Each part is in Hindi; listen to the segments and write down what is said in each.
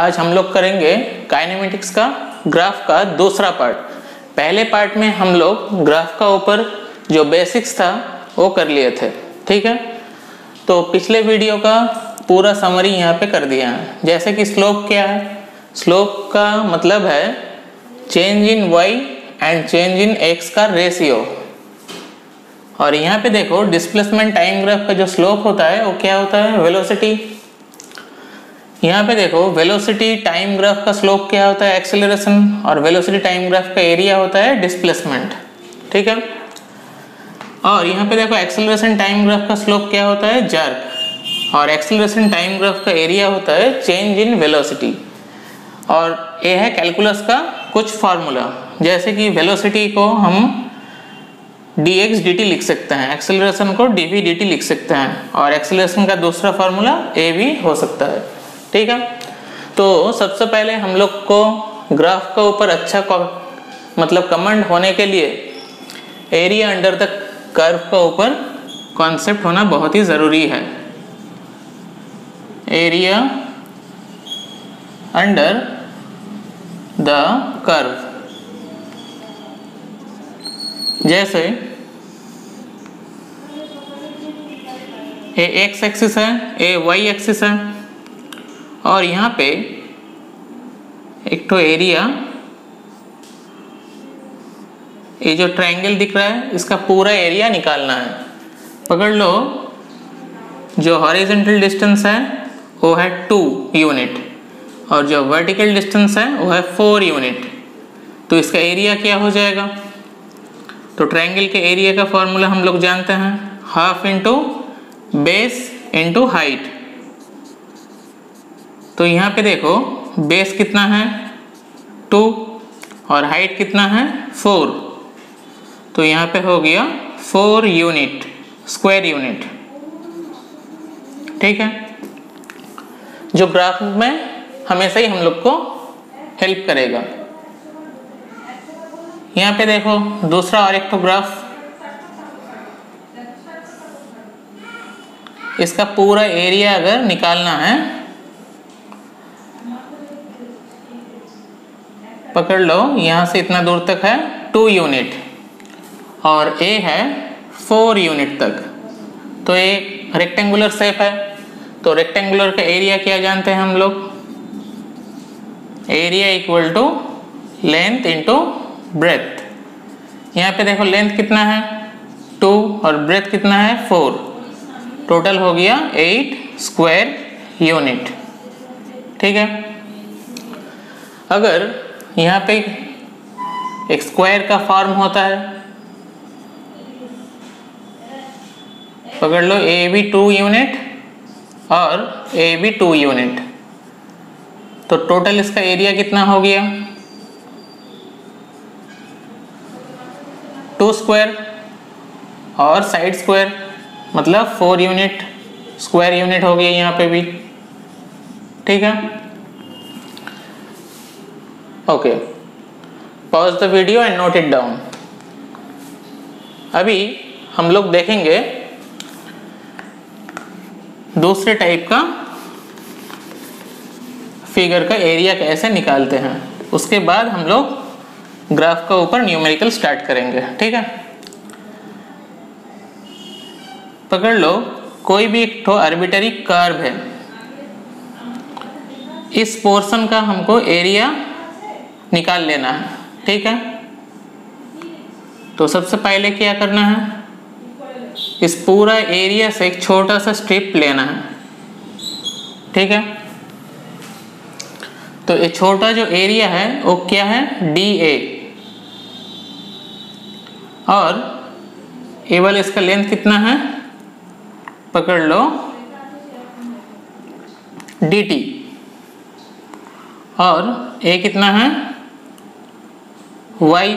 आज हम लोग करेंगे काइनेमेटिक्स का ग्राफ का दूसरा पार्ट। पहले पार्ट में हम लोग ग्राफ का ऊपर जो बेसिक्स था वो कर लिए थे, ठीक है। तो पिछले वीडियो का पूरा समरी यहाँ पे कर दिया है। जैसे कि स्लोप क्या है, स्लोप का मतलब है change in y and change in x का रेशियो। और यहाँ पे देखो डिस्प्लेसमेंट टाइम ग्राफ का जो स्लोप होता है वो क्या होता है, वेलोसिटी। यहाँ पे देखो वेलोसिटी टाइम ग्राफ का स्लोप क्या होता है, एक्सेलरेशन। और वेलोसिटी टाइम ग्राफ का एरिया होता है डिस्प्लेसमेंट, ठीक है। और यहाँ पे देखो एक्सेलरेशन टाइम ग्राफ का स्लोप क्या होता है, जर्क। और एक्सेलरेशन टाइम ग्राफ का एरिया होता है चेंज इन वेलोसिटी। और ये है कैलकुलस का कुछ फार्मूला, जैसे कि वेलोसिटी को हम dx dt लिख सकते हैं, एक्सेलरेशन को dv dt लिख सकते हैं, और एक्सेलरेशन का दूसरा फार्मूला av हो सकता है, ठीक है। तो सबसे पहले हम लोग को ग्राफ का ऊपर अच्छा मतलब कमांड होने के लिए एरिया अंडर द कर्व का ऊपर कॉन्सेप्ट होना बहुत ही ज़रूरी है। एरिया अंडर द कर्व, जैसे ए एक्स एक्सिस है, ए वाई एक्सिस है, और यहाँ पे एक तो एरिया, ये जो ट्रायंगल दिख रहा है इसका पूरा एरिया निकालना है। पकड़ लो जो हॉरिजॉन्टल डिस्टेंस है वो है 2 यूनिट और जो वर्टिकल डिस्टेंस है वो है 4 यूनिट। तो इसका एरिया क्या हो जाएगा, तो ट्रायंगल के एरिया का फॉर्मूला हम लोग जानते हैं, half into base into height. तो यहाँ पे देखो बेस कितना है 2 और हाइट कितना है 4। तो यहाँ पे हो गया 4 यूनिट, स्क्वायर यूनिट, ठीक है। जो ग्राफ में हमेशा ही हम लोग को हेल्प करेगा। यहाँ पे देखो दूसरा और एक तो ग्राफ, इसका पूरा एरिया अगर निकालना है, पकड़ लो यहाँ से इतना दूर तक है 2 यूनिट और ए है 4 यूनिट तक। तो ये रेक्टेंगुलर शेप है, तो रेक्टेंगुलर का एरिया क्या जानते हैं हम लोग, area equal to length into breadth. यहाँ पे देखो लेंथ कितना है 2 और ब्रेथ कितना है 4, टोटल हो गया 8 स्क्वायर यूनिट, ठीक है। अगर यहाँ पे एक स्क्वायर का फॉर्म होता है, पकड़ लो ए भी 2 यूनिट और ए भी 2 यूनिट, तो टोटल इसका एरिया कितना हो गया 2 स्क्वायर और साइड स्क्वायर, मतलब 4 यूनिट स्क्वायर यूनिट हो गया यहाँ पे भी, ठीक है। Okay, pause the video and note it down. अभी हम लोग देखेंगे दूसरे टाइप का फिगर का एरिया कैसे निकालते हैं, उसके बाद हम लोग ग्राफ का ऊपर न्यूमेरिकल स्टार्ट करेंगे, ठीक है। पकड़ लो कोई भी एक ठो आर्बिटरी कर्व है, इस पोर्शन का हमको एरिया निकाल लेना है, ठीक है। तो सबसे पहले क्या करना है, इस पूरा एरिया से एक छोटा सा स्ट्रिप लेना है, ठीक है। तो ये छोटा जो एरिया है वो क्या है, डी ए, और ये वाला इसका लेंथ कितना है, पकड़ लो डी टी, और ए कितना है वाई,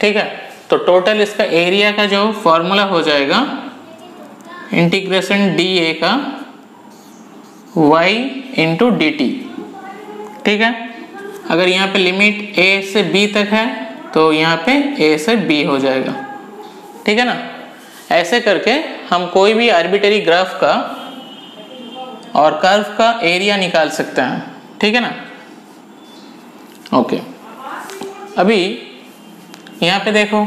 ठीक है। तो टोटल इसका एरिया का जो फॉर्मूला हो जाएगा, इंटीग्रेशन डी ए का वाई इंटू डी टी, ठीक है। अगर यहाँ पे लिमिट ए से बी तक है तो यहाँ पे ए से बी हो जाएगा, ठीक है ना। ऐसे करके हम कोई भी आर्बिटरी ग्राफ का और कर्व का एरिया निकाल सकते हैं, ठीक है ना। ओके, अभी यहाँ पे देखो,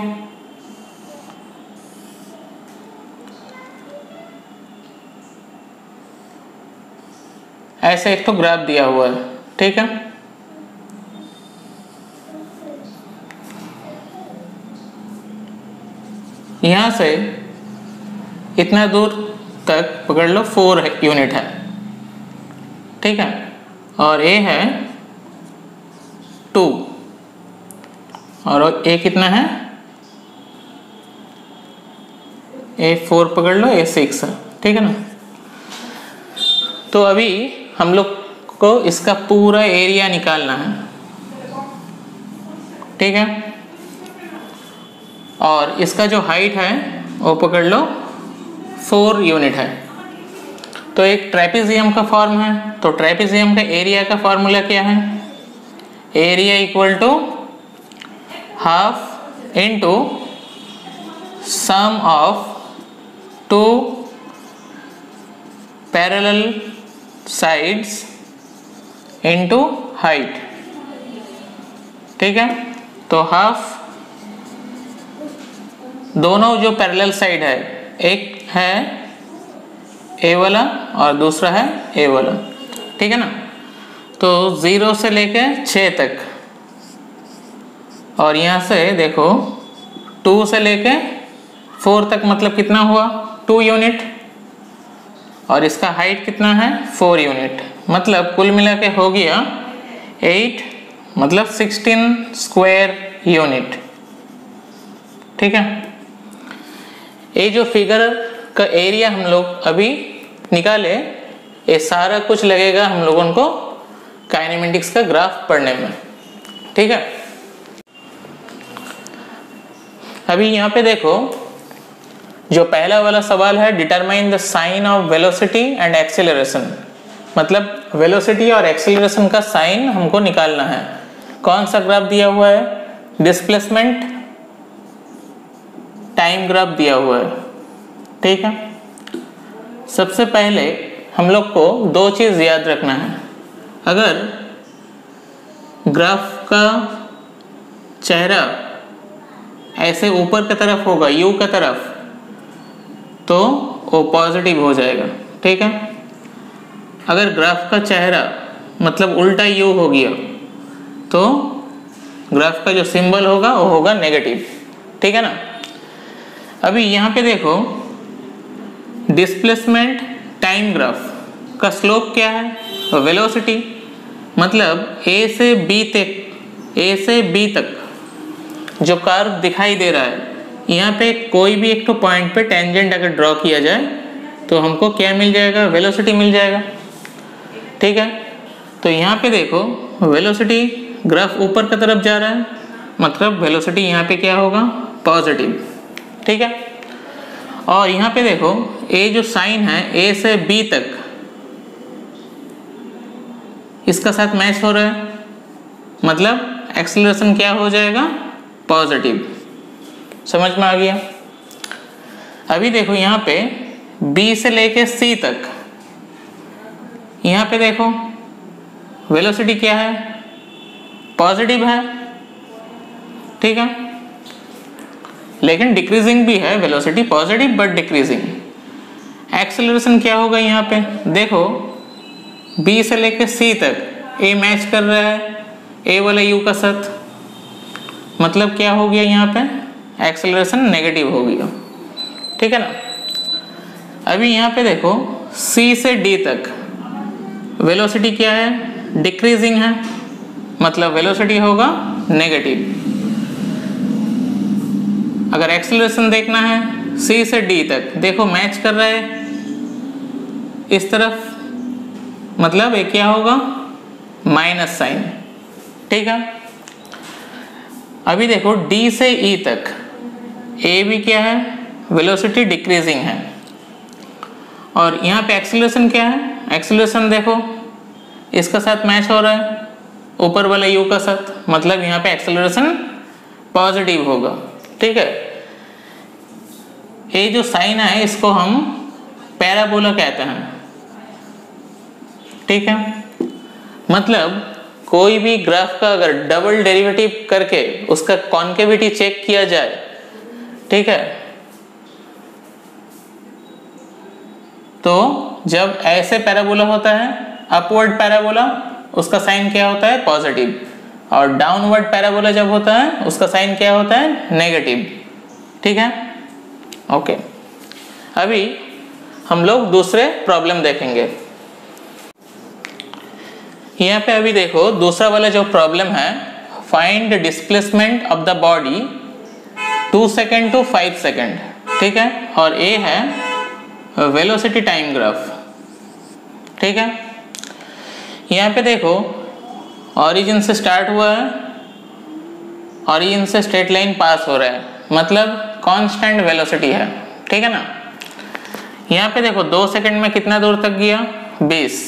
ऐसे एक तो ग्राफ दिया हुआ है, ठीक है। यहाँ से इतना दूर तक पकड़ लो 4 यूनिट है, ठीक है, और ये है 2 और ये कितना है, ये 4 पकड़ लो, ये 6 है, ठीक है ना। तो अभी हम लोग को इसका पूरा एरिया निकालना है, ठीक है, और इसका जो हाइट है वो पकड़ लो 4 यूनिट है। तो एक ट्रेपेजियम का फॉर्म है, तो ट्रेपेजियम का एरिया का फार्मूला क्या है, area equal to half into sum of 2 parallel sides into height, ठीक है। तो हाफ दोनों जो पैरेलल साइड है, एक है ए वाला और दूसरा है ए वाला, ठीक है ना। तो 0 से लेके 6 तक, और यहाँ से देखो 2 से लेके 4 तक, मतलब कितना हुआ 2 यूनिट, और इसका हाइट कितना है 4 यूनिट, मतलब कुल मिला के हो गया 8, मतलब 16 स्क्वायर यूनिट, ठीक है। ये जो फिगर का एरिया हम लोग अभी निकाले, ये सारा कुछ लगेगा हम लोगों को काइनेमेटिक्स का ग्राफ पढ़ने में, ठीक है। अभी यहाँ पे देखो, जो पहला वाला सवाल है, determine the sign of velocity and acceleration, मतलब वेलोसिटी और एक्सेलरेशन का साइन हमको निकालना है। कौन सा ग्राफ दिया हुआ है, डिस्प्लेसमेंट टाइम ग्राफ दिया हुआ है, ठीक है। सबसे पहले हम लोग को 2 चीज़ याद रखना है। अगर ग्राफ का चेहरा ऐसे ऊपर की तरफ होगा, यू की तरफ, तो वो पॉजिटिव हो जाएगा, ठीक है। अगर ग्राफ का चेहरा मतलब उल्टा यू हो गया, तो ग्राफ का जो सिंबल होगा वो होगा नेगेटिव, ठीक है ना। अभी यहाँ पे देखो, डिस्प्लेसमेंट टाइम ग्राफ का स्लोप क्या है, वेलोसिटी, मतलब ए से बी तक, ए से बी तक जो कर्व दिखाई दे रहा है, यहाँ पे कोई भी एक तो पॉइंट पे टेंजेंट अगर ड्रॉ किया जाए तो हमको क्या मिल जाएगा, वेलोसिटी मिल जाएगा, ठीक है। तो यहाँ पे देखो, वेलोसिटी ग्राफ ऊपर की तरफ जा रहा है, मतलब वेलोसिटी यहाँ पे क्या होगा, पॉजिटिव, ठीक है। और यहाँ पे देखो, ए जो साइन है ए से बी तक, इसका साथ मैच हो रहा है, मतलब एक्सेलरेशन क्या हो जाएगा, पॉजिटिव, समझ में आ गया। अभी देखो यहाँ पे B से लेके C तक, यहाँ पे देखो वेलोसिटी क्या है, पॉजिटिव है, ठीक है, लेकिन डिक्रीजिंग भी है, velocity positive but decreasing. Acceleration क्या होगा, यहाँ पे देखो B से लेके C तक A मैच कर रहा है A वाला U का साथ, मतलब क्या हो गया, यहाँ पे एक्सेलरेशन नेगेटिव हो गया, ठीक है ना। अभी यहाँ पे देखो, C से D तक वेलोसिटी क्या है, डिक्रीजिंग है, मतलब वेलोसिटी होगा नेगेटिव। अगर एक्सेलरेशन देखना है, C से D तक देखो मैच कर रहा है इस तरफ, मतलब ये क्या होगा, माइनस साइन, ठीक है। अभी देखो D से E तक, A भी क्या है, वेलोसिटी डिक्रीजिंग है, और यहाँ पे एक्सेलरेशन क्या है, एक्सेलरेशन देखो इसका साथ मैच हो रहा है ऊपर वाला U का साथ, मतलब यहाँ पे एक्सेलरेशन पॉजिटिव होगा, ठीक है। ये जो साइन है इसको हम पैराबोला कहते हैं, ठीक है। मतलब कोई भी ग्राफ का अगर डबल डेरिवेटिव करके उसका कॉन्केविटी चेक किया जाए, ठीक है, तो जब ऐसे पैराबोला होता है अपवर्ड पैराबोला, उसका साइन क्या होता है पॉजिटिव, और डाउनवर्ड पैराबोला जब होता है उसका साइन क्या होता है नेगेटिव, ठीक है, ओके। अभी हम लोग दूसरे प्रॉब्लम देखेंगे। यहाँ पे अभी देखो दूसरा वाला जो प्रॉब्लम है, find displacement of the body 2 second to 5 second, ठीक है, और ए है वेलोसिटी टाइम ग्राफ, ठीक है। यहाँ पे देखो ऑरिजिन से स्टार्ट हुआ है, ऑरिजिन से स्ट्रेट लाइन पास हो रहा है, मतलब कांस्टेंट वेलोसिटी है, ठीक है ना। यहाँ पे देखो 2 सेकेंड में कितना दूर तक गया 20,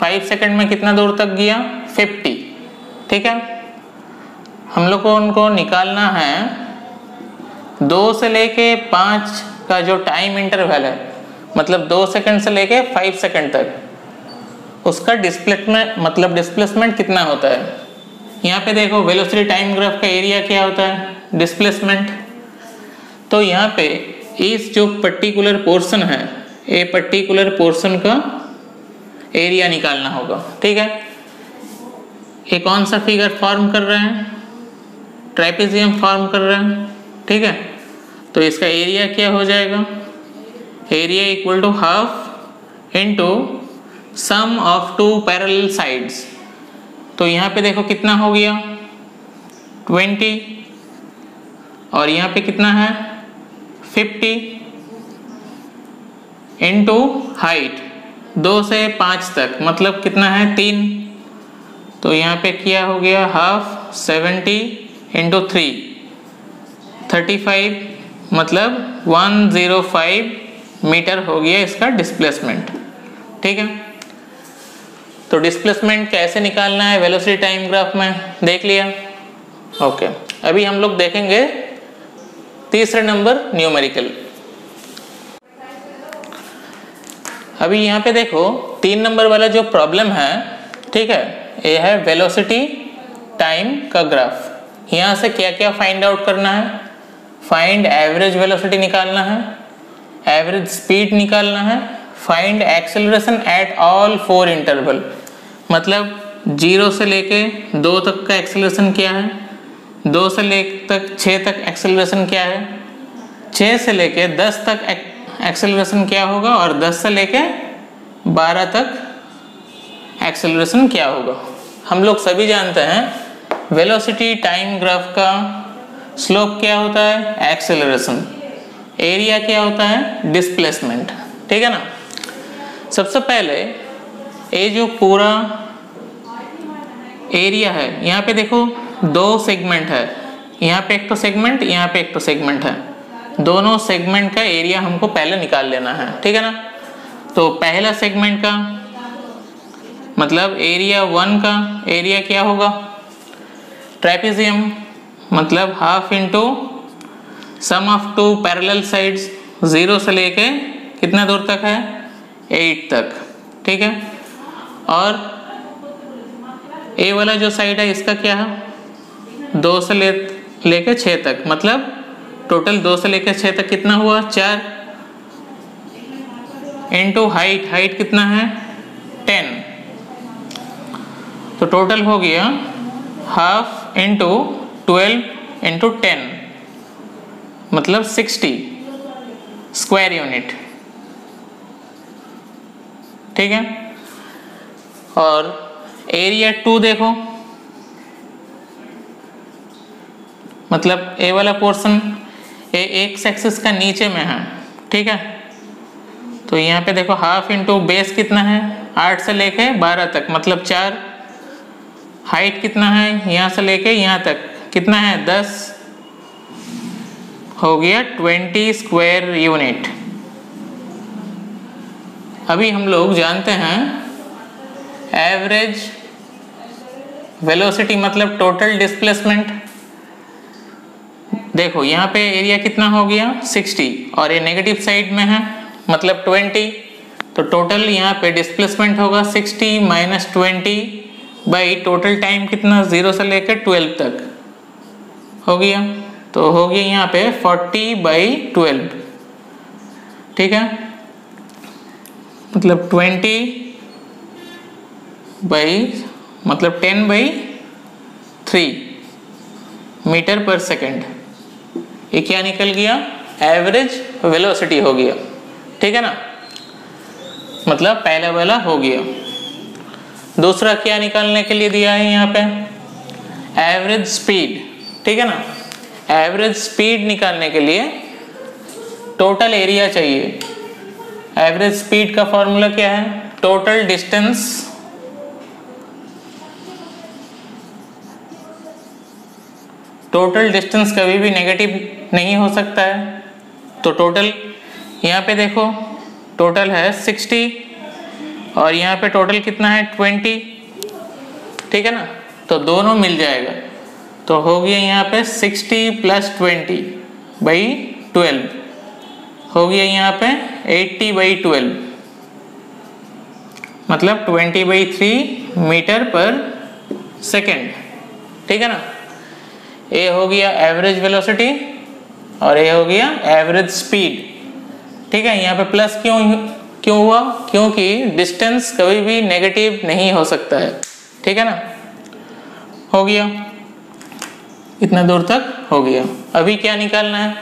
5 सेकेंड में कितना दूर तक गया 50, ठीक है। हम लोग को उनको निकालना है 2 से लेके 5 का जो टाइम इंटरवल है, मतलब 2 सेकेंड से लेके 5 सेकेंड तक उसका डिस्प्लेसमेंट, मतलब डिस्प्लेसमेंट कितना होता है। यहाँ पे देखो वेलोसिटी टाइम ग्राफ का एरिया क्या होता है डिस्प्लेसमेंट, तो यहाँ पे इस जो पर्टिकुलर पोर्शन है ये पर्टिकुलर पोर्शन का एरिया निकालना होगा, ठीक है। ये कौन सा फिगर फॉर्म कर रहे हैं, ट्रेपेजियम फॉर्म कर रहे हैं, ठीक है, तो इसका एरिया क्या हो जाएगा, area equal to half into sum of 2 parallel sides. तो यहाँ पे देखो कितना हो गया 20 और यहाँ पे कितना है 50 इनटू हाइट 2 से 5 तक, मतलब कितना है 3, तो यहाँ पे क्या हो गया हाफ 70 इंटू 3 35, मतलब 105 मीटर हो गया इसका डिस्प्लेसमेंट, ठीक है। तो डिस्प्लेसमेंट कैसे निकालना है वेलोसिटी टाइम ग्राफ में देख लिया, ओके। अभी हम लोग देखेंगे तीसरा नंबर न्यूमेरिकल। अभी यहाँ पे देखो 3 नंबर वाला जो प्रॉब्लम है, ठीक है, ये है वेलोसिटी टाइम का ग्राफ। यहाँ से क्या क्या फाइंड आउट करना है, फाइंड एवरेज वेलोसिटी निकालना है, एवरेज स्पीड निकालना है, find acceleration at all 4 interval, मतलब 0 से लेके 2 तक का एक्सेलरेशन क्या है, 2 से लेके 6 तक एक्सेलरेशन क्या है, 6 से लेके 10 तक एक्सेलरेशन क्या होगा, और 10 से लेके 12 तक एक्सेलरेशन क्या होगा। हम लोग सभी जानते हैं वेलोसिटी टाइम ग्राफ का स्लोप क्या होता है एक्सेलरेशन, एरिया क्या होता है डिस्प्लेसमेंट, ठीक है ना। सबसे पहले ये जो पूरा एरिया है, यहाँ पे देखो 2 सेगमेंट है, यहाँ पे एक तो सेगमेंट, यहाँ पे एक तो सेगमेंट है, दोनों सेगमेंट का एरिया हमको पहले निकाल लेना है, ठीक है ना। तो पहला सेगमेंट का मतलब एरिया 1 का एरिया क्या होगा, ट्रेपेजियम मतलब half into sum of 2 parallel sides 0 से लेके कितना दूर तक है 8 तक, ठीक है। और ए वाला जो साइड है इसका क्या है 2 से लेके 6 तक, मतलब टोटल 2 से लेकर 6 तक कितना हुआ 4 इंटू हाइट, हाइट कितना है 10, तो टोटल हो गया हाफ इंटू 12 इंटू 10, मतलब 60 स्क्वायर यूनिट, ठीक है। और एरिया 2 देखो, मतलब ए वाला पोर्शन ये x एक्सिस का नीचे में है, ठीक है, तो यहाँ पे देखो हाफ इंटू बेस कितना है 8 से लेके 12 तक, मतलब 4, हाइट कितना है यहाँ से लेके यहाँ तक कितना है 10, हो गया 20 स्क्वायर यूनिट। अभी हम लोग जानते हैं एवरेज वेलोसिटी मतलब टोटल डिस्प्लेसमेंट। देखो यहाँ पे एरिया कितना हो गया 60 और ये नेगेटिव साइड में है मतलब 20, तो तो टोटल यहाँ पे डिस्प्लेसमेंट होगा 60 माइनस 20 बाई टोटल टाइम कितना 0 से लेकर 12 तक हो गया, तो हो गया यहाँ पे 40 बाई 12, ठीक है, मतलब 10 बाई 3 मीटर पर सेकेंड। ये क्या निकल गया? एवरेज वेलोसिटी हो गया, ठीक है ना, मतलब पहला वाला हो गया। दूसरा क्या निकालने के लिए दिया है यहाँ पे? एवरेज स्पीड, ठीक है ना। एवरेज स्पीड निकालने के लिए टोटल एरिया चाहिए। एवरेज स्पीड का फॉर्मूला क्या है? टोटल डिस्टेंस कभी भी नेगेटिव नहीं हो सकता है, तो टोटल यहाँ पे देखो टोटल है 60 और यहाँ पे टोटल कितना है 20, ठीक है ना, तो दोनों मिल जाएगा, तो हो गया यहाँ पे 60 प्लस 20 बाई 12 हो गया यहाँ पे 80 बाई 12, मतलब 20 बाई 3 मीटर पर सेकेंड, ठीक है ना। ये हो गया एवरेज वेलोसिटी और ये हो गया एवरेज स्पीड, ठीक है। यहाँ पे प्लस क्यों हुआ? क्योंकि डिस्टेंस कभी भी नेगेटिव नहीं हो सकता है, ठीक है ना। हो गया, इतना दूर तक हो गया। अभी क्या निकालना है?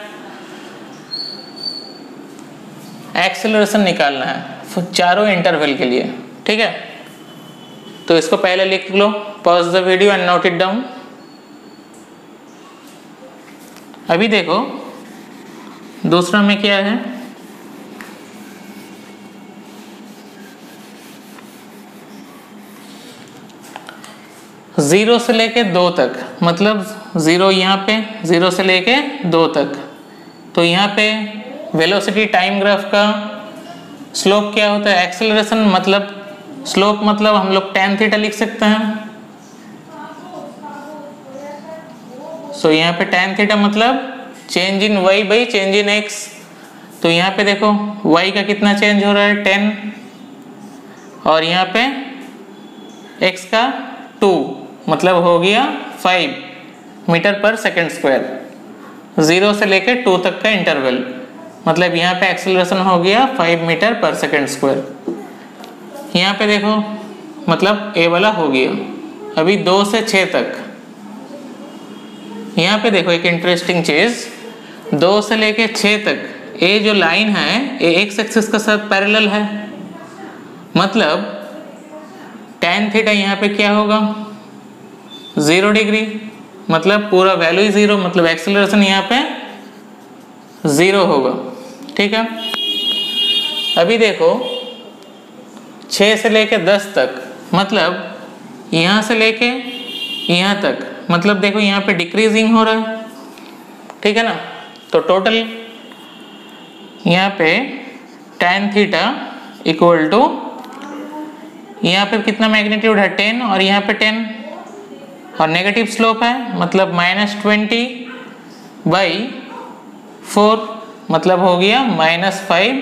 एक्सेलरेशन निकालना है चारों इंटरवल के लिए, ठीक है। तो इसको पहले लिख लो, pause the video and note it down. अभी देखो दूसरा में क्या है, जीरो से लेके 2 तक, मतलब जीरो यहाँ पे 0 से लेके 2 तक, तो यहाँ पे वेलोसिटी टाइम ग्राफ का स्लोप क्या होता है? एक्सेलरेशन, मतलब स्लोप मतलब हम लोग tan थीटा लिख सकते हैं। सो यहाँ पे tan थीटा मतलब change in y by change in x, तो यहाँ पे देखो y का कितना चेंज हो रहा है 10 और यहाँ पे x का 2, मतलब हो गया 5 मीटर पर सेकेंड स्क्वायर। 0 से लेकर 2 तक का इंटरवल, मतलब यहाँ पे एक्सेलरेशन हो गया 5 मीटर पर सेकेंड स्क्वायर। यहाँ पे देखो मतलब ए वाला हो गया। अभी 2 से 6 तक, यहाँ पे देखो एक इंटरेस्टिंग चीज़, 2 से लेकर 6 तक ये जो लाइन है ये एक्स एक्सिस के साथ पैरेलल है, मतलब tan थीटा यहाँ पे क्या होगा? 0 डिग्री, मतलब पूरा वैल्यू 0, मतलब एक्सेलरेशन यहाँ पे 0 होगा, ठीक है। अभी देखो 6 से लेके 10 तक, मतलब यहाँ से लेके यहाँ तक, मतलब देखो यहाँ पे डिक्रीजिंग हो रहा है, ठीक है ना। तो टोटल यहाँ पे tan थीटा इक्वल टू, यहाँ पे कितना मैग्नीट्यूड है 10 और यहाँ पे 10 और नेगेटिव स्लोप है, मतलब -20 बाई 4, मतलब हो गया -5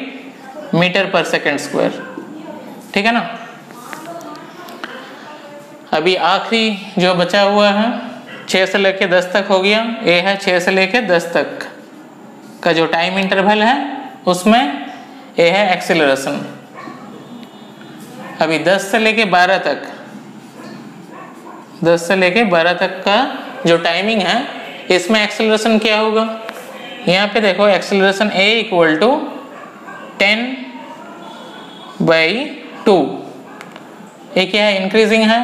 मीटर पर सेकेंड स्क्वायर, ठीक है ना। अभी आखिरी जो बचा हुआ है 6 से लेके 10 तक हो गया, ये है 6 से लेके 10 तक का जो टाइम इंटरवल है उसमें ये है एक्सेलरेशन। अभी 10 से लेके 12 तक, 10 से लेके 12 तक का जो टाइमिंग है इसमें एक्सेलरेशन क्या होगा? यहाँ पे देखो acceleration a equal to 10 by 2, ये क्या है? इंक्रीजिंग है,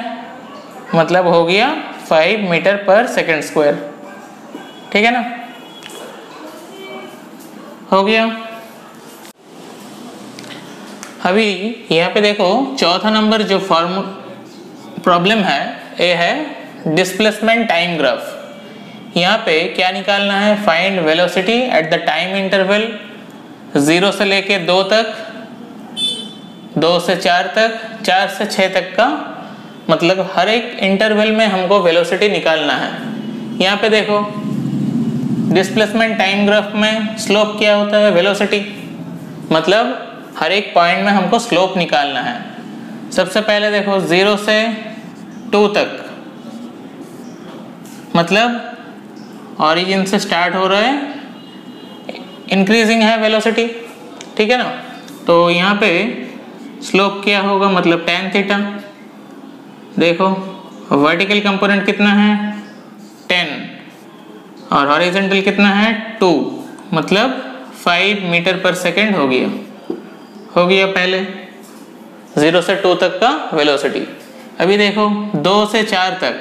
मतलब हो गया 5 मीटर पर सेकेंड स्क्वायर, ठीक है ना। हो गया। अभी यहाँ पे देखो चौथा नंबर जो प्रॉब्लम है ये है डिस्प्लेसमेंट टाइम ग्राफ। यहाँ पे क्या निकालना है? Find velocity at the time interval 0 से लेके 2 तक, 2 से 4 तक, 4 से 6 तक का, मतलब हर एक इंटरवल में हमको वेलोसिटी निकालना है। यहाँ पे देखो डिस्प्लेसमेंट टाइम ग्राफ में स्लोप क्या होता है? वेलोसिटी, मतलब हर एक पॉइंट में हमको स्लोप निकालना है। सबसे पहले देखो 0 से 2 तक, मतलब ऑरिजिन से स्टार्ट हो रहा है, इंक्रीजिंग है वेलोसिटी, ठीक है ना। तो यहाँ पे स्लोप क्या होगा, मतलब tan थीटा। देखो वर्टिकल कंपोनेंट कितना है 10 और हॉरिजेंटल कितना है 2, मतलब 5 मीटर पर सेकेंड हो गया पहले 0 से 2 तक का वेलोसिटी। अभी देखो 2 से 4 तक,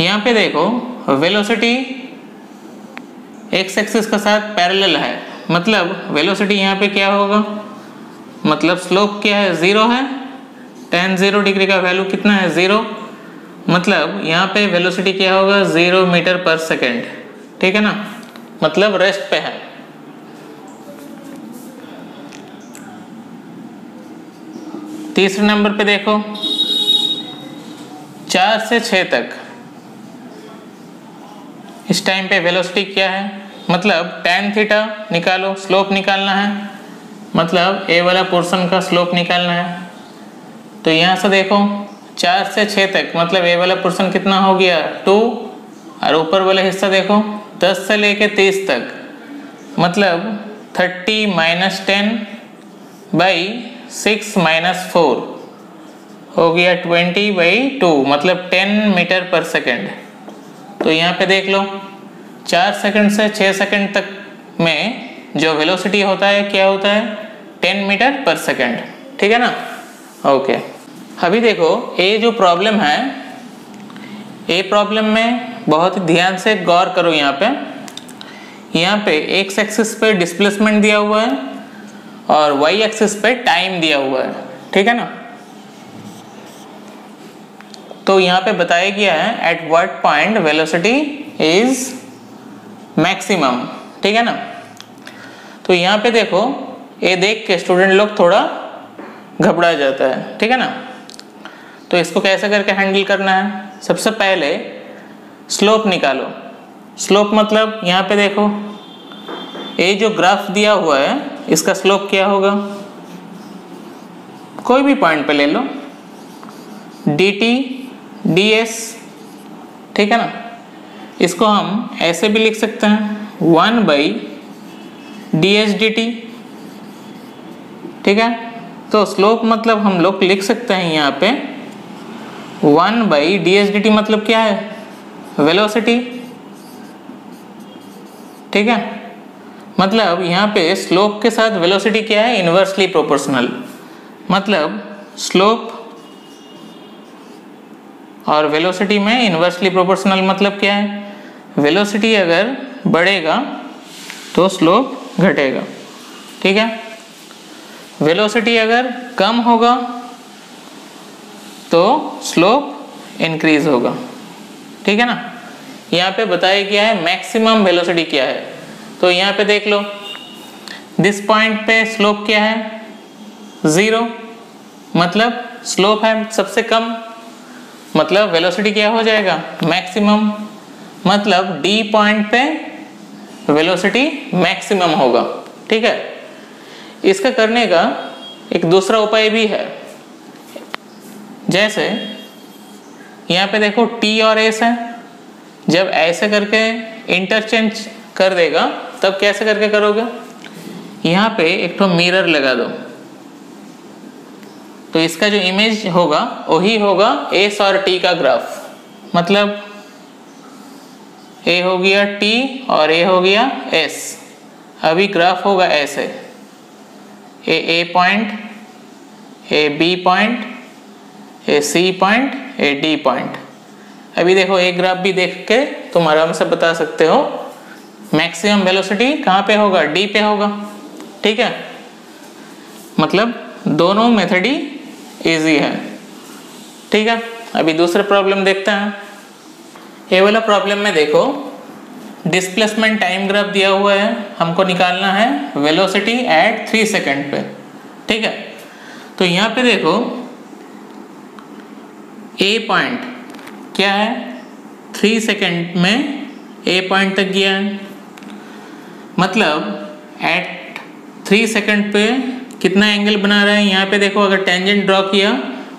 यहाँ पे देखो वेलोसिटी x एक्सिस के साथ पैरेलल है, मतलब वेलोसिटी यहाँ पे क्या होगा, मतलब स्लोप क्या है 0 है, tan 0 डिग्री का वैल्यू कितना है 0, मतलब यहाँ पे वेलोसिटी क्या होगा 0 मीटर पर सेकेंड, ठीक है ना, मतलब रेस्ट पे है। तीसरे नंबर पे देखो 4 से 6 तक, इस टाइम पे वेलोसिटी क्या है, मतलब tan थीटा निकालो, स्लोप निकालना है, मतलब ए वाला पोर्शन का स्लोप निकालना है। तो यहाँ से देखो 4 से 6 तक, मतलब ए वाला पोर्शन कितना हो गया 2 और ऊपर वाला हिस्सा देखो 10 से लेके 30 तक, मतलब 30 - 10/6 - 4 हो गया 20/2, मतलब 10 मीटर पर सेकेंड। तो यहाँ पे देख लो 4 सेकंड से 6 सेकंड तक में जो वेलोसिटी होता है क्या होता है 10 मीटर पर सेकेंड, ठीक है ना, ओके। अभी देखो ये जो प्रॉब्लम है, ये प्रॉब्लम में बहुत ध्यान से गौर करो। यहाँ पे एक्स एक्सिस पे डिस्प्लेसमेंट दिया हुआ है और वाई एक्सिस पे टाइम दिया हुआ है, ठीक है ना। तो यहाँ पे बताया गया है at what point velocity is maximum, ठीक है ना। तो यहाँ पे देखो ये देख के स्टूडेंट लोग थोड़ा घबरा जाता है, ठीक है ना। तो इसको कैसे करके हैंडल करना है, सबसे पहले स्लोप निकालो। स्लोप मतलब यहाँ पे देखो ये जो ग्राफ दिया हुआ है इसका स्लोप क्या होगा, कोई भी पॉइंट पे ले लो dt ds, ठीक है ना। इसको हम ऐसे भी लिख सकते हैं 1/ds dt, ठीक है। तो स्लोप मतलब हम लोग लिख सकते हैं यहाँ पे 1/ds dt, मतलब क्या है वेलोसिटी, ठीक है। मतलब यहाँ पे स्लोप के साथ वेलोसिटी क्या है इन्वर्सली प्रोपोर्शनल, मतलब स्लोप और वेलोसिटी में इन्वर्सली प्रोपोर्शनल, मतलब क्या है वेलोसिटी अगर बढ़ेगा तो स्लोप घटेगा, ठीक है। वेलोसिटी अगर कम होगा तो स्लोप इंक्रीज होगा, ठीक है ना। यहाँ पे बताया गया है मैक्सिमम वेलोसिटी क्या है। तो यहाँ पे देख लो दिस पॉइंट पे स्लोप क्या है 0, मतलब स्लोप है सबसे कम, मतलब वेलोसिटी क्या हो जाएगा मैक्सिमम, मतलब d पॉइंट पे वेलोसिटी मैक्सिमम होगा, ठीक है। इसका करने का एक दूसरा उपाय भी है, जैसे यहाँ पे देखो t और s है, जब ऐसे करके इंटरचेंज कर देगा तब कैसे करके करोगे, यहाँ पे एक तो मिरर लगा दो, तो इसका जो इमेज होगा वही होगा s और t का ग्राफ, मतलब a हो गया t और a हो गया s। अभी ग्राफ होगा ऐसे a point, a b point, a c point, a d point. अभी देखो एक ग्राफ भी देख के तुम आराम से बता सकते हो मैक्सिमम वेलोसिटी कहाँ पे होगा d पे होगा, ठीक है। मतलब दोनों मेथड ही इजी है, ठीक है। अभी दूसरे प्रॉब्लम देखते हैं। ये वाला प्रॉब्लम में देखो डिस्प्लेसमेंट टाइम ग्राफ दिया हुआ है, हमको निकालना है वेलोसिटी एट 3 सेकेंड पे, ठीक है। तो यहाँ पे देखो ए पॉइंट क्या है 3 सेकेंड में ए पॉइंट तक गया है, मतलब एट 3 सेकंड पे कितना एंगल बना रहा है। यहाँ पे देखो, अगर टेंजेंट ड्रॉ किया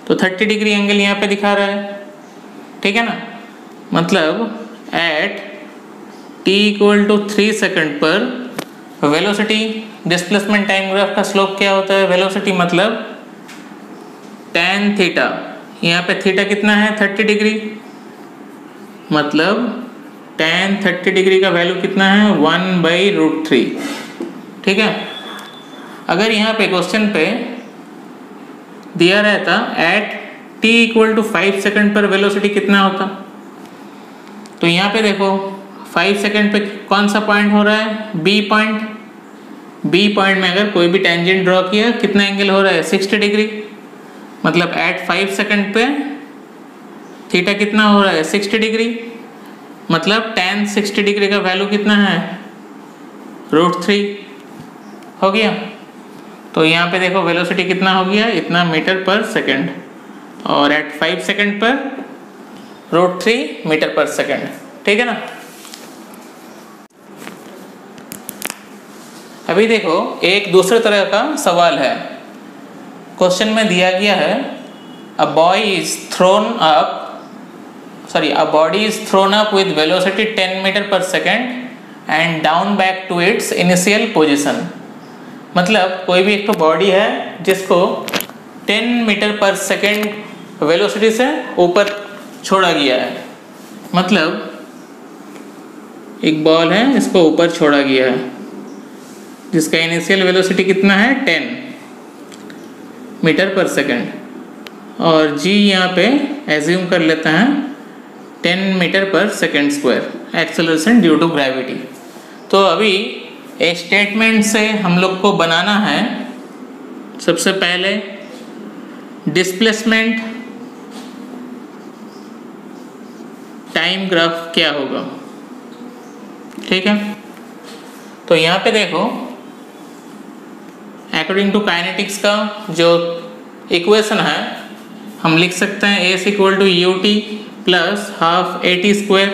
तो 30 डिग्री एंगल यहाँ पे दिखा रहा है, ठीक है ना। मतलब एट t = 3 सेकंड पर वेलोसिटी डिस्प्लेसमेंट टाइम ग्राफ का स्लोप क्या होता है। वेलोसिटी मतलब tan थीटा, यहाँ पे थीटा कितना है 30 डिग्री, मतलब tan 30 डिग्री का वैल्यू कितना है 1/√3, ठीक है। अगर यहाँ पे क्वेश्चन पे दिया रहता एट t = 5 सेकंड पर वेलोसिटी कितना होता, तो यहाँ पे देखो 5 सेकंड पे कौन सा पॉइंट हो रहा है, B पॉइंट। B पॉइंट में अगर कोई भी टेंजेंट ड्रॉ किया कितना एंगल हो रहा है 60 डिग्री, मतलब एट 5 सेकंड पे थीटा कितना हो रहा है 60 डिग्री, मतलब tan 60 डिग्री का वैल्यू कितना है √3 हो गया। तो यहाँ पे देखो वेलोसिटी कितना हो गया, इतना मीटर पर सेकंड, और एट 5 सेकंड पर √3 मीटर पर सेकंड, ठीक है ना। अभी देखो एक दूसरे तरह का सवाल है। क्वेश्चन में दिया गया है a body is thrown up with velocity 10 metre per second and down back to its initial position। मतलब कोई भी एक बॉडी है जिसको 10 मीटर पर सेकेंड वेलोसिटी से ऊपर छोड़ा गया है, मतलब एक बॉल है इसको ऊपर छोड़ा गया है जिसका इनिशियल वेलोसिटी कितना है 10 मीटर पर सेकेंड, और g यहाँ पे एज्यूम कर लेते हैं 10 metre per second square, acceleration due to gravity. तो अभी एक स्टेटमेंट से हम लोग को बनाना है, सबसे पहले डिस्प्लेसमेंट टाइम ग्राफ क्या होगा, ठीक है। तो यहाँ पे देखो अकॉर्डिंग टू काइनेटिक्स का जो इक्वेशन है हम लिख सकते हैं S = ut + 1/2 at square।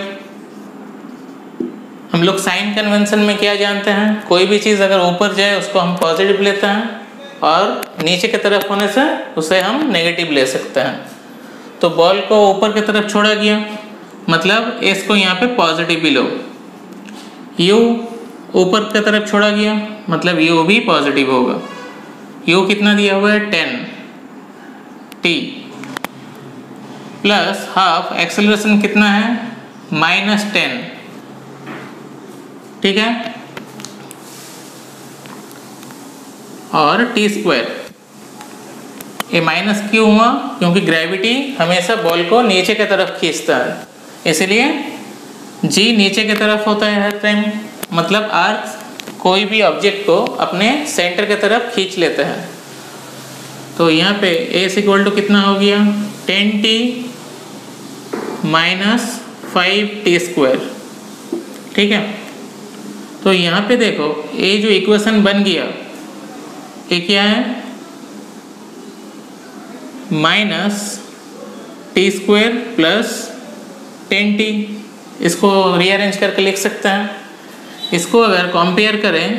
हम लोग साइन कन्वेंशन में क्या जानते हैं, कोई भी चीज़ अगर ऊपर जाए उसको हम पॉजिटिव लेते हैं और नीचे की तरफ होने से उसे हम नेगेटिव ले सकते हैं। तो बॉल को ऊपर की तरफ छोड़ा गया, मतलब S को यहाँ पे पॉजिटिव भी लो, u ऊपर की तरफ छोड़ा गया मतलब u भी पॉजिटिव होगा। u कितना दिया हुआ है 10t + 1/2, एक्सेलरेशन कितना है -10, ठीक है, और t स्क्वायर। ये माइनस क्यों हुआ, क्योंकि ग्रेविटी हमेशा बॉल को नीचे की तरफ खींचता है, इसलिए g नीचे की तरफ होता है हर टाइम, मतलब आर्क कोई भी ऑब्जेक्ट को अपने सेंटर की तरफ खींच लेते हैं। तो यहाँ पे S = कितना हो गया 10t - 5t स्क्वायर, ठीक है। तो यहाँ पे देखो ये जो इक्वेशन बन गया ये क्या है -t² + 10t, इसको रीअरेंज करके लिख सकते हैं। इसको अगर कंपेयर करें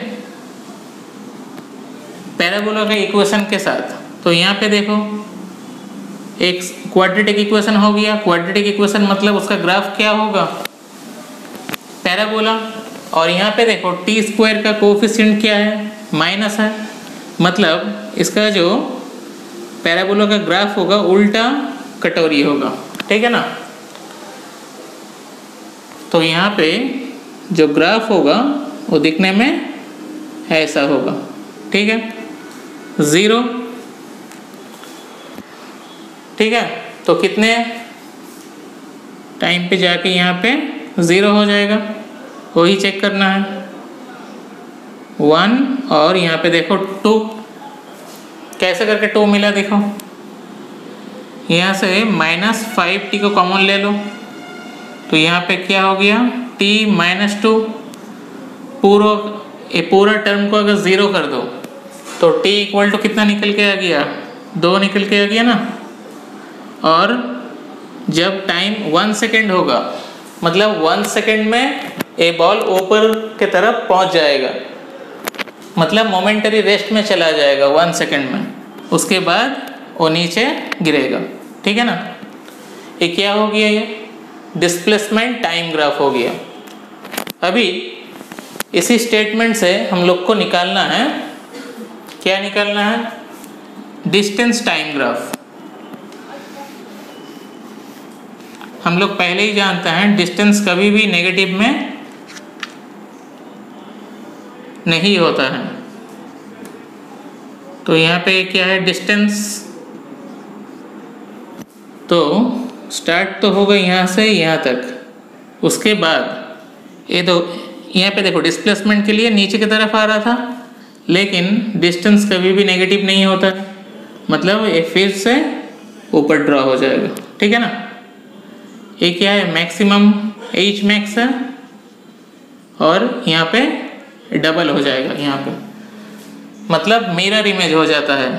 पैराबोला का इक्वेशन के साथ, तो यहाँ पे देखो एक क्वाड्रेटिक इक्वेशन हो गया। क्वाड्रेटिक इक्वेशन मतलब उसका ग्राफ क्या होगा पैराबोला, और यहाँ पे देखो t² का कोफिशिएंट क्या है माइनस है, मतलब इसका जो पैराबोला का ग्राफ होगा उल्टा कटोरी होगा, ठीक है ना। तो यहाँ पे जो ग्राफ होगा वो दिखने में ऐसा होगा, ठीक है 0, ठीक है। तो कितने टाइम पे जाके यहाँ पे 0 हो जाएगा, वही चेक करना है 1, और यहाँ पे देखो 2, कैसे करके 2 मिला देखो। यहाँ से -5t को कॉमन ले लो, तो यहाँ पे क्या हो गया t - 2, पूरा टर्म को अगर 0 कर दो तो t = कितना निकल के आ गया 2 निकल के आ गया ना। और जब टाइम 1 सेकेंड होगा, मतलब 1 सेकेंड में ये बॉल ऊपर के तरफ पहुंच जाएगा, मतलब मोमेंटरी रेस्ट में चला जाएगा 1 सेकंड में, उसके बाद वो नीचे गिरेगा। ठीक है ना, ये क्या हो गया, ये डिस्प्लेसमेंट टाइम ग्राफ हो गया। अभी इसी स्टेटमेंट से हम लोग को निकालना है, क्या निकालना है, डिस्टेंस टाइम ग्राफ। हम लोग पहले ही जानते हैं डिस्टेंस कभी भी नेगेटिव में नहीं होता है, तो यहाँ पे क्या है डिस्टेंस, तो स्टार्ट तो होगा यहाँ से यहाँ तक, उसके बाद ये तो यहाँ पे देखो डिस्प्लेसमेंट के लिए नीचे की तरफ आ रहा था, लेकिन डिस्टेंस कभी भी नेगेटिव नहीं होता है, मतलब ये फिर से ऊपर ड्रा हो जाएगा। ठीक है ना, ये क्या है मैक्सिमम एच मैक्स है और यहाँ पे डबल हो जाएगा, यहाँ पे मतलब मिरर इमेज हो जाता है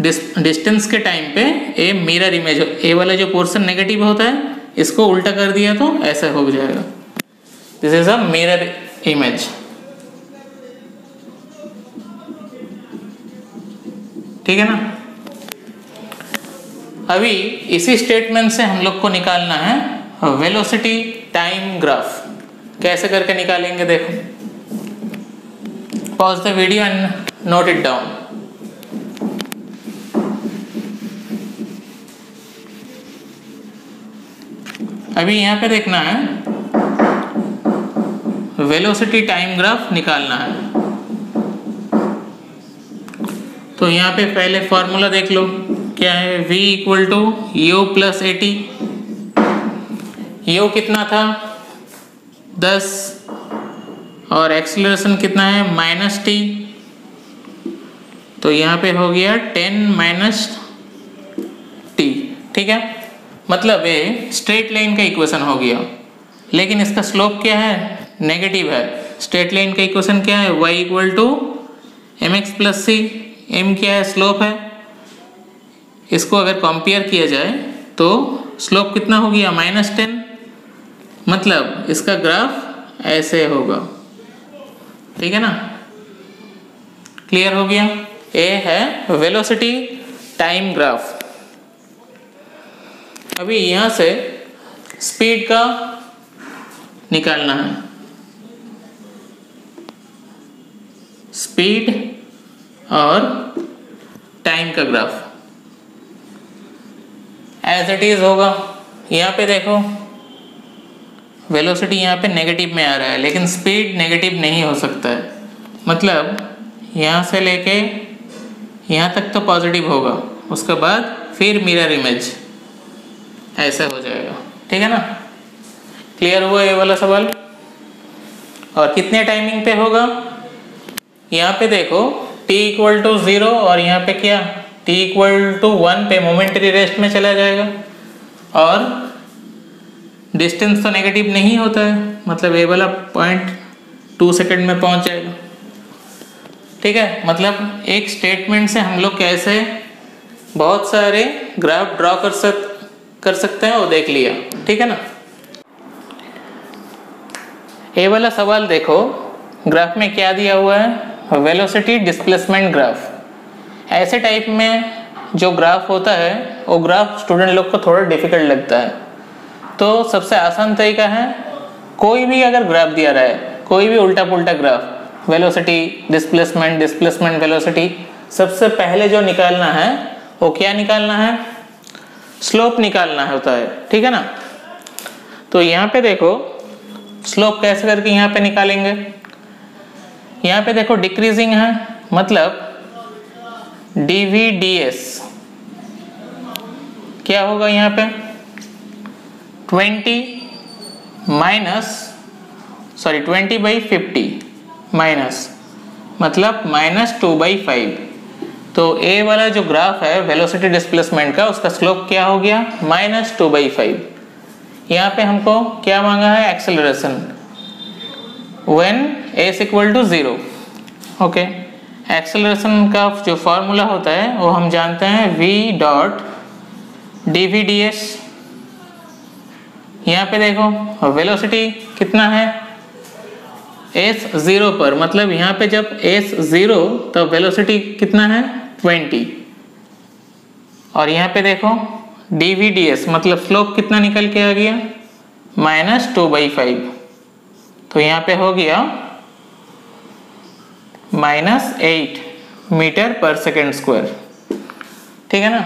डिस्टेंस के टाइम पे, ये मिरर इमेज ए वाला जो पोर्शन नेगेटिव होता है इसको उल्टा कर दिया तो ऐसा हो जाएगा, this is a mirror image. ठीक है ना, अभी इसी स्टेटमेंट से हम लोग को निकालना है वेलोसिटी टाइम ग्राफ। कैसे करके निकालेंगे देखो, pause the video and note it down. अभी यहाँ पे देखना है वेलोसिटी टाइम ग्राफ निकालना है, तो यहाँ पे पहले फॉर्मूला देख लो क्या है, v equal to u plus a t. U कितना था 10 और एक्सीलरेशन कितना है -t, तो यहाँ पे हो गया 10 - t। ठीक है, मतलब ये स्ट्रेट लाइन का इक्वेशन हो गया, लेकिन इसका स्लोप क्या है, नेगेटिव है। स्ट्रेट लाइन का इक्वेशन क्या है, y equal to mx plus c. M क्या है, स्लोप है। इसको अगर कंपेयर किया जाए तो स्लोप कितना हो गया -10, मतलब इसका ग्राफ ऐसे होगा। ठीक है ना, क्लियर हो गया। ये है वेलोसिटी टाइम ग्राफ। अभी यहाँ से स्पीड का निकालना है, स्पीड और टाइम का ग्राफ एज इट इज होगा। यहाँ पे देखो वेलोसिटी यहाँ पे नेगेटिव में आ रहा है, लेकिन स्पीड नेगेटिव नहीं हो सकता है, मतलब यहाँ से लेके यहाँ तक तो पॉजिटिव होगा, उसके बाद फिर मिरर इमेज ऐसा हो जाएगा। ठीक है ना, क्लियर हुआ ये वाला सवाल। और कितने टाइमिंग पे होगा, यहाँ पे देखो t इक्वल टू 0 और यहाँ पे क्या t इक्वल टू 1 पे मोमेंटरी रेस्ट में चला जाएगा, और डिस्टेंस तो नेगेटिव नहीं होता है, मतलब ये वाला पॉइंट 2 सेकंड में पहुँच जाएगा। ठीक है, मतलब एक स्टेटमेंट से हम लोग कैसे बहुत सारे ग्राफ ड्रॉ कर सकते हैं वो देख लिया। ठीक है ना, ये वाला सवाल देखो, ग्राफ में क्या दिया हुआ है, वेलोसिटी डिस्प्लेसमेंट ग्राफ। ऐसे टाइप में जो ग्राफ होता है वो ग्राफ स्टूडेंट लोग को थोड़ा डिफिकल्ट लगता है, तो सबसे आसान तरीका है कोई भी अगर ग्राफ दिया रहा है, कोई भी उल्टा पुल्टा graph, velocity displacement, displacement velocity, सबसे पहले जो निकालना है वो क्या निकालना है, स्लोप निकालना होता है। ठीक है ना, तो यहाँ पे देखो स्लोप कैसे करके यहाँ पे निकालेंगे, यहाँ पे देखो डिक्रीजिंग है, मतलब dvds क्या होगा यहाँ पे 20 by 50 माइनस, मतलब -2 by 5। तो ए वाला जो ग्राफ है वेलोसिटी डिस्प्लेसमेंट का, उसका स्लोप क्या हो गया -2 by 5। यहाँ पे हमको क्या मांगा है, acceleration when s equal to 0। Okay, acceleration का जो फार्मूला होता है वो हम जानते हैं v.dvds। यहाँ पे देखो वेलोसिटी कितना है S0 पर, मतलब यहाँ पे जब S0 तो वेलोसिटी कितना है 20 और यहाँ पे देखो dvds मतलब स्लोप कितना निकल के आ गया -2/5, तो यहाँ पे हो गया -8 मीटर/सेकेंड स्क्वायर। ठीक है ना।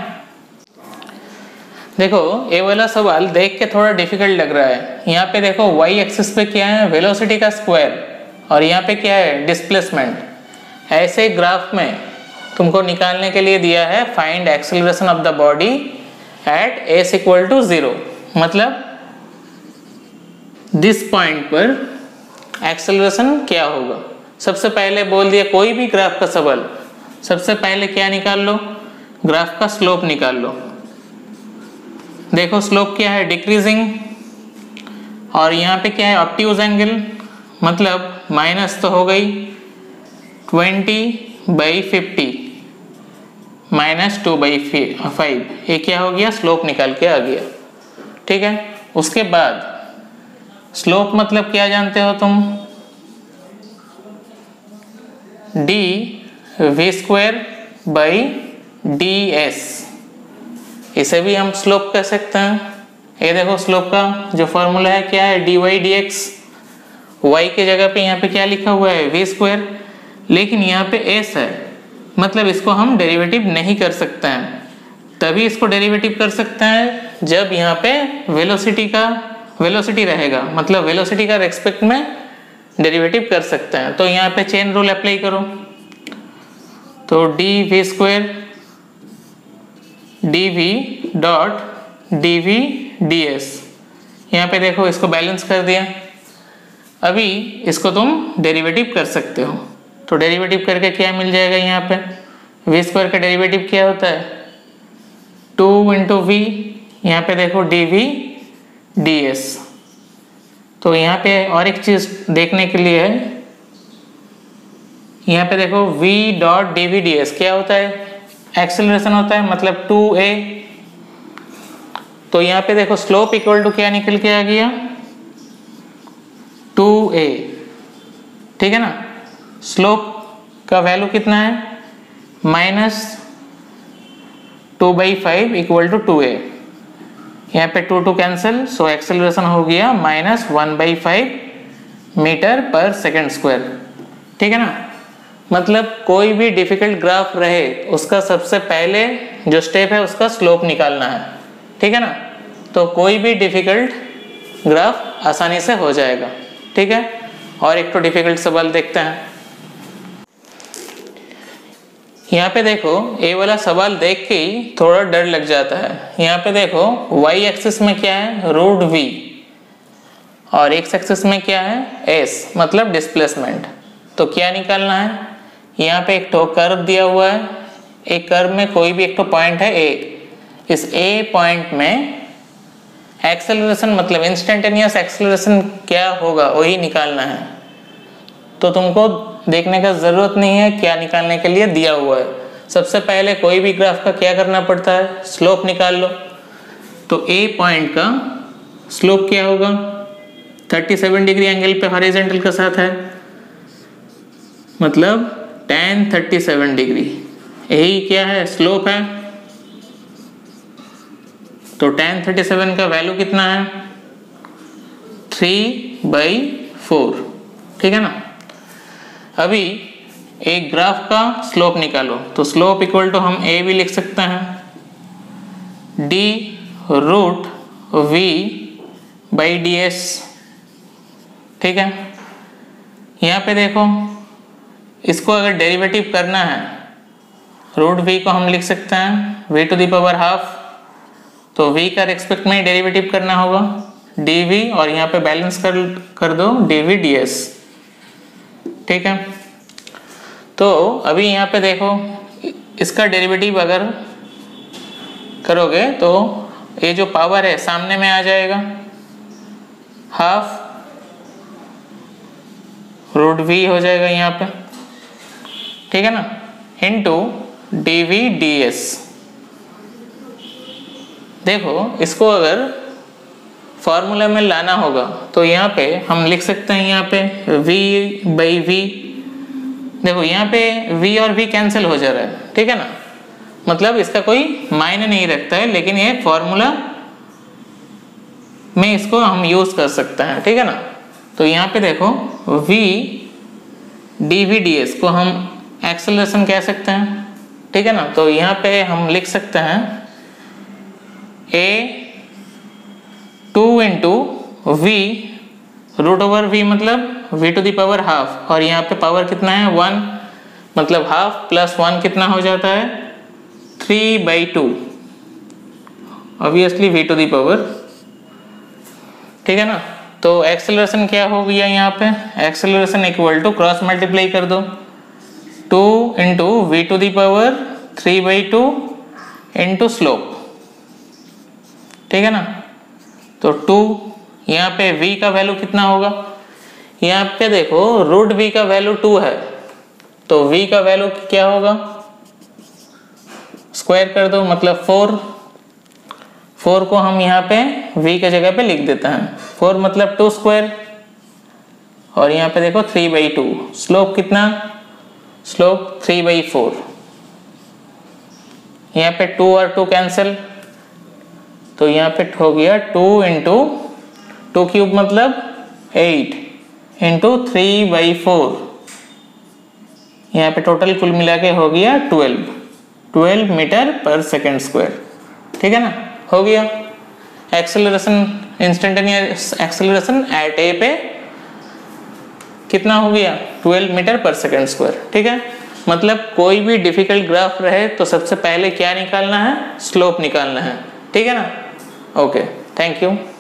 देखो ये वाला सवाल देख के थोड़ा डिफिकल्ट लग रहा है। यहाँ पे देखो y एक्सिस पे क्या है वेलोसिटी का स्क्वायर और यहाँ पे क्या है डिस्प्लेसमेंट। ऐसे ग्राफ में तुमको निकालने के लिए दिया है find acceleration of the body at s = 0, मतलब दिस पॉइंट पर एक्सेलरेशन क्या होगा। सबसे पहले बोल दिया कोई भी ग्राफ का सवाल, सबसे पहले क्या निकाल लो ग्राफ का स्लोप निकाल लो। देखो स्लोप क्या है डिक्रीजिंग और यहाँ पे क्या है ऑब्ट्यूज एंगल, मतलब माइनस तो हो गई 20/50 -2/5, ये क्या हो गया स्लोप निकाल के आ गया। ठीक है। उसके बाद स्लोप मतलब क्या जानते हो तुम, dv² / ds, इसे भी हम स्लोप कह सकते हैं। ये देखो स्लोप का जो फॉर्मूला है क्या है dy/dx, y के जगह पे यहाँ पे क्या लिखा हुआ है v², लेकिन यहाँ पे s है मतलब इसको हम डेरिवेटिव नहीं कर सकते हैं। तभी इसको डेरिवेटिव कर सकते हैं जब यहाँ पे वेलोसिटी रहेगा, मतलब वेलोसिटी का रेस्पेक्ट में डेरिवेटिव कर सकते हैं। तो यहाँ पे चेन रूल अप्लाई करो तो dv² dv dot dv ds, यहाँ पे देखो इसको बैलेंस कर दिया। अभी इसको तुम डेरिवेटिव कर सकते हो तो डेरिवेटिव करके क्या मिल जाएगा, यहाँ पे v² का डेरिवेटिव क्या होता है 2 × v, यहाँ पे देखो dv ds। तो यहाँ पे और एक चीज देखने के लिए है, यहाँ पे देखो v.dv/ds क्या होता है एक्सेलरेशन होता है, मतलब 2a। तो यहाँ पे देखो स्लोप = क्या निकल के आ गया 2a। ठीक है ना। स्लोप का वैल्यू कितना है -2/5 = 2a। यहाँ पे 2 कैंसिल, सो एक्सेलरेशन हो गया -1/5 मीटर/सेकेंड स्क्वायर। ठीक है ना। मतलब कोई भी डिफिकल्ट ग्राफ रहे उसका सबसे पहले जो स्टेप है उसका स्लोप निकालना है। ठीक है ना। तो कोई भी डिफिकल्ट ग्राफ आसानी से हो जाएगा। ठीक है। और एक तो डिफिकल्ट सवाल देखते हैं। यहाँ पे देखो ये वाला सवाल देख के ही थोड़ा डर लग जाता है। यहाँ पे देखो y एक्सिस में क्या है √v और x एक्सिस में क्या है s, मतलब डिस्प्लेसमेंट। तो क्या निकालना है, यहाँ पे एक तो कर्व दिया हुआ है, एक कर्व में कोई भी एक तो पॉइंट है a। इस a पॉइंट में एक्सेलरेशन मतलब इंस्टेंटेनियस एक्सेलरेशन क्या होगा वही निकालना है। तो तुमको देखने का जरूरत नहीं है क्या निकालने के लिए दिया हुआ है। सबसे पहले कोई भी ग्राफ का क्या करना पड़ता है स्लोप निकाल लो। तो a पॉइंट का स्लोप क्या होगा 37 डिग्री एंगल पे हॉरिजॉन्टल के साथ है, मतलब tan 37 डिग्री, यही क्या है स्लोप है। तो tan 37 का वैल्यू कितना है 3/4। ठीक है ना। अभी एक ग्राफ का स्लोप निकालो तो स्लोप = हम a भी लिख सकते हैं d√v/ds। ठीक है। यहाँ पे देखो इसको अगर डेरिवेटिव करना है √v को हम लिख सकते हैं v⁴, तो v का रेस्पेक्ट में डेरिवेटिव करना होगा dv और यहाँ पे बैलेंस कर दो dv ds। ठीक है। तो अभी यहाँ पे देखो इसका डेरिवेटिव अगर करोगे तो ये जो पावर है सामने में आ जाएगा 1/2 √v हो जाएगा यहाँ पे। ठीक है ना। × dv ds। देखो इसको अगर फॉर्मूला में लाना होगा तो यहाँ पे हम लिख सकते हैं, यहाँ पे v बाई वी। देखो यहाँ पे v और v कैंसिल हो जा रहा है, ठीक है ना, मतलब इसका कोई मायने नहीं रखता है, लेकिन ये फॉर्मूला में इसको हम यूज कर सकते हैं, ठीक है ना। तो यहाँ पे देखो v dv ds को हम एक्सेलरेशन कह सकते हैं, ठीक है ना। तो यहाँ पे हम लिख सकते हैं a2 into v root over v मतलब v to the power half, और यहाँ पे पावर कितना है 1, मतलब हाफ प्लस 1 कितना हो जाता है 3/2, obviously v to the power, ठीक है ना। तो एक्सेलरेशन क्या हो गया, यहाँ पे acceleration equal to cross multiply कर दो 2 into v to the power 3/2 into slope, ठीक है ना। तो 2, यहाँ पे v का वैल्यू कितना होगा, यहाँ पे देखो रूट v का वैल्यू 2 है, तो v का वैल्यू क्या होगा, स्क्वायर कर दो मतलब 4 को हम यहाँ पे v के जगह पे लिख देते हैं, 4 मतलब 2 स्क्वायर, और यहाँ पे देखो 3/2, स्लोप कितना, स्लोप 3/4, यहाँ पे 2 और 2 कैंसिल, तो यहाँ पे हो गया 2 इंटू 2 क्यूब मतलब 8 इंटू 3/4, यहाँ पे टोटल कुल मिला के हो गया 12 मीटर/सेकेंड², ठीक है ना, हो गया। Acceleration, instantaneous acceleration at a पे कितना हो गया 12 मीटर/सेकेंड², ठीक है। मतलब कोई भी डिफिकल्ट ग्राफ रहे तो सबसे पहले क्या निकालना है, स्लोप निकालना है, ठीक है ना। Okay, thank you.